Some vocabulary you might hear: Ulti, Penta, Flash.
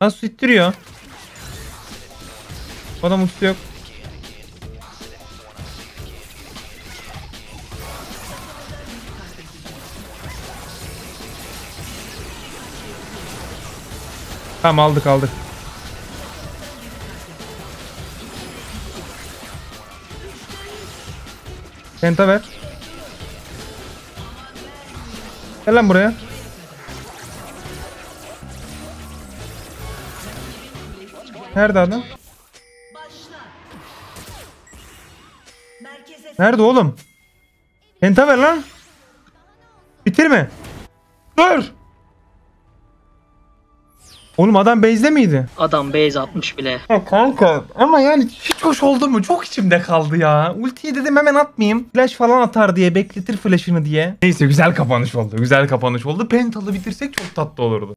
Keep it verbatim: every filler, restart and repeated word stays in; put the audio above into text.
Nasıl ittiriyor? Adam uçtu yok. Tamam aldık aldık. Penta ver. Gel lan buraya. Nerede adam? Nerede oğlum? Penta ver lan. Bitirme. Dur. Oğlum adam base'de miydi? Adam base atmış bile. He kanka ama yani hiç hoş oldu mu? Çok içimde kaldı ya. Ultiyi dedim hemen atmayayım. Flash falan atar diye, bekletir flash'ını diye. Neyse güzel kapanış oldu. Güzel kapanış oldu. Pentalı bitirsek çok tatlı olurdu.